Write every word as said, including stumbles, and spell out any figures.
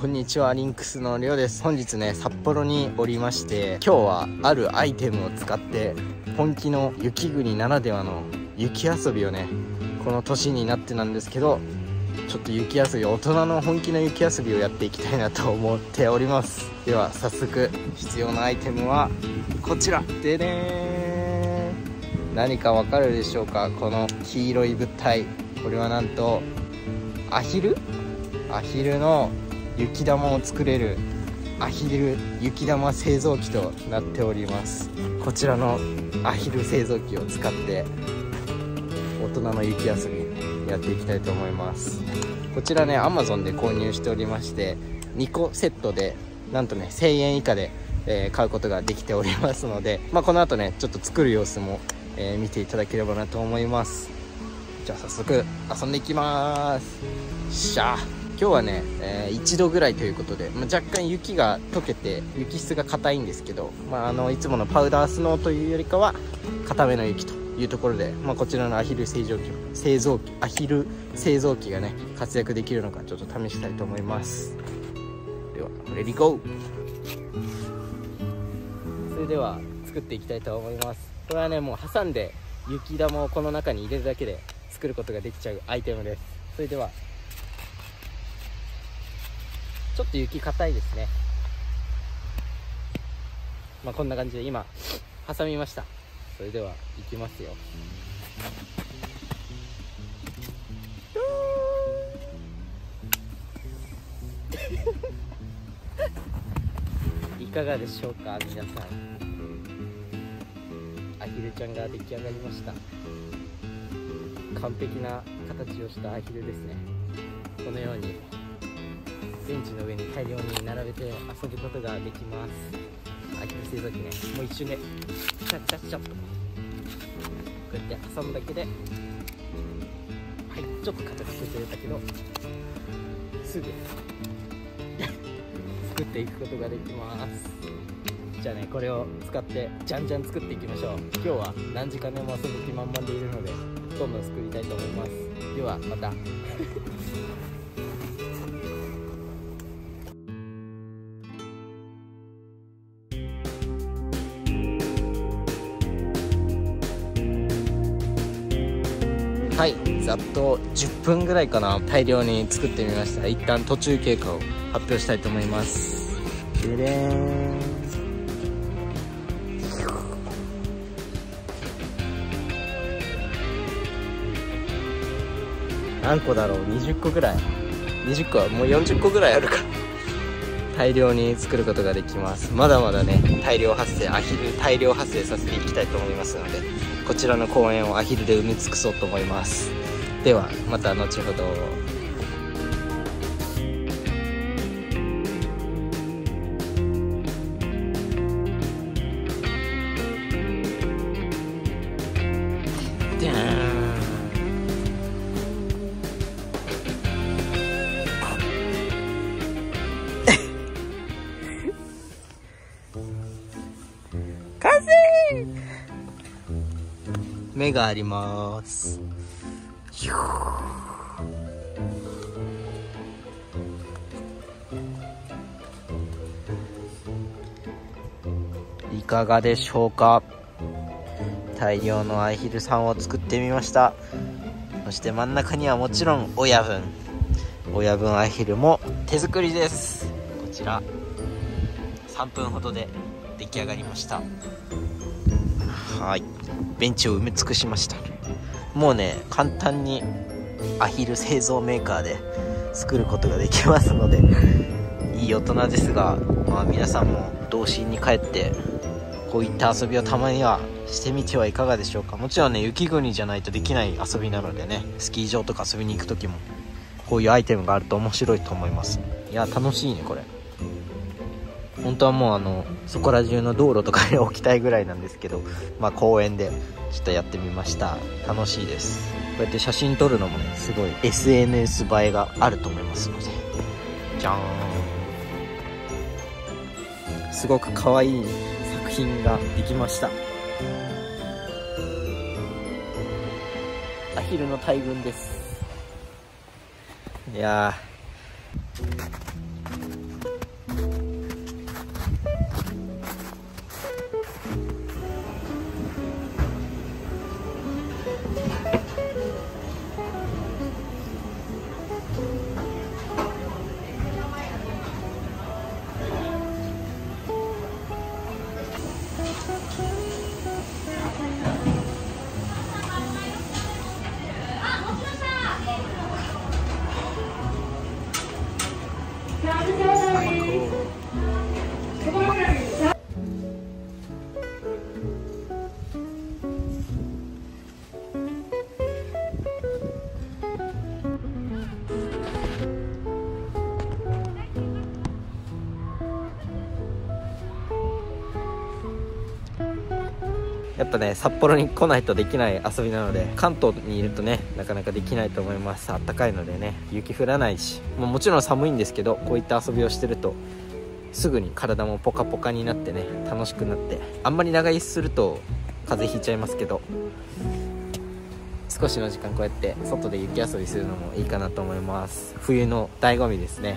こんにちは、リンクスのりょうです。本日ね、札幌におりまして、今日はあるアイテムを使って本気の雪国ならではの雪遊びをね、この年になってなんですけど、ちょっと雪遊び、大人の本気の雪遊びをやっていきたいなと思っております。では早速、必要なアイテムはこちらでねー。何かわかるでしょうか、この黄色い物体。これはなんとアヒルアヒルの雪玉を作れるアヒル雪玉製造機となっております。こちらのアヒル製造機を使って大人の雪遊びやっていきたいと思います。こちらね、 アマゾン で購入しておりまして、にこセットでなんとねせんえん以下で、えー、買うことができておりますので、まあ、この後ねちょっと作る様子も、えー、見ていただければなと思います。じゃあ早速遊んでいきまーす。しゃー。今日はね、えー、いちどぐらいということで、まあ、若干雪が溶けて雪質が硬いんですけど、まあ、あのいつものパウダースノーというよりかは硬めの雪というところで、まあ、こちらのアヒル製造機製造機アヒル製造機がね活躍できるのかちょっと試したいと思います。ではレディーゴー。それでは作っていきたいと思います。これはね、もう挟んで雪玉をこの中に入れるだけで作ることができちゃうアイテムです。それではちょっと雪硬いですね。まあ、こんな感じで今挟みました。それでは行きますよ。いかがでしょうか、皆さん。アヒルちゃんが出来上がりました。完璧な形をしたアヒルですね。このように。ベンチの上に大量に並べて遊ぶことができます。アヒル製造機ね、もう一瞬でシャッシャッシャッとこうやって遊ぶだけで、はい、ちょっと形崩れたけどすぐ作っていくことができます。じゃあね、これを使ってじゃんじゃん作っていきましょう。今日は何時間でも遊ぶ気満々でいるので、どんどん作りたいと思います。ではまた。はい、ざっとじゅっぷんぐらいかな、大量に作ってみました。一旦途中経過を発表したいと思います。ででーん。何個だろう、にじゅっこぐらい、にじゅっこはもうよんじゅっこぐらいあるから、大量に作ることができます。まだまだね、大量発生アヒル大量発生させていきたいと思いますので、こちらの公園をアヒルで埋め尽くそうと思います。ではまた後ほど。目があります。いかがでしょうか。大量のアヒルさんを作ってみました。そして真ん中にはもちろん親分、親分アヒルも手作りです。こちらさんぷんほどで出来上がりました。はい、ベンチを埋め尽くしました。もうね、簡単にアヒル製造メーカーで作ることができますので、いい大人ですが、まあ、皆さんも童心に帰ってこういった遊びをたまにはしてみてはいかがでしょうか。もちろんね、雪国じゃないとできない遊びなのでね、スキー場とか遊びに行く時もこういうアイテムがあると面白いと思います。いや、楽しいね。これ本当はもうあのそこら中の道路とかに置きたいぐらいなんですけど、まあ、公園でちょっとやってみました。楽しいです。こうやって写真撮るのもね、すごい エスエヌエス 映えがあると思いますので。じゃーん、すごく可愛い作品ができました。アヒルの大群です。いやー、っぱね札幌に来ないとできない遊びなので、関東にいるとねなかなかできないと思います。あったかいのでね、雪降らないし、まあ、もちろん寒いんですけど、こういった遊びをしてるとすぐに体もポカポカになってね、楽しくなって、あんまり長居すると風邪ひいちゃいますけど、少しの時間こうやって外で雪遊びするのもいいかなと思います。冬の醍醐味ですね。